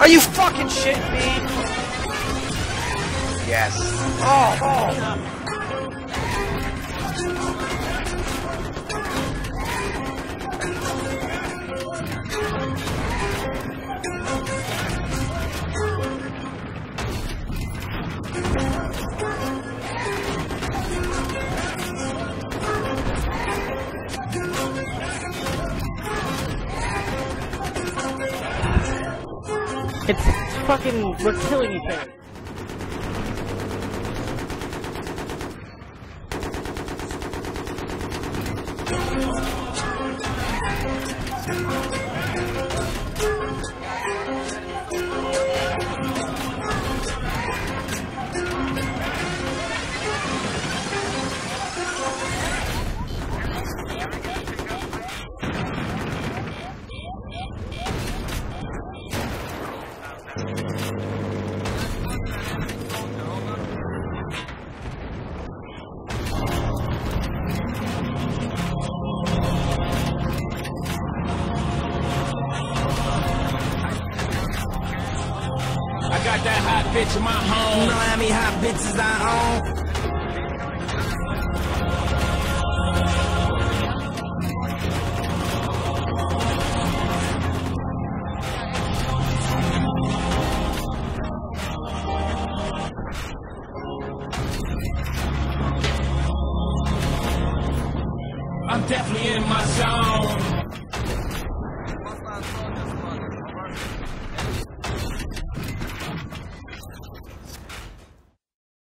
Are you fucking shitting me? Yes. Oh, It's fucking, we're killing each other. That hot bitch in my home. You know how many hot bitches I own? I'm definitely in my zone.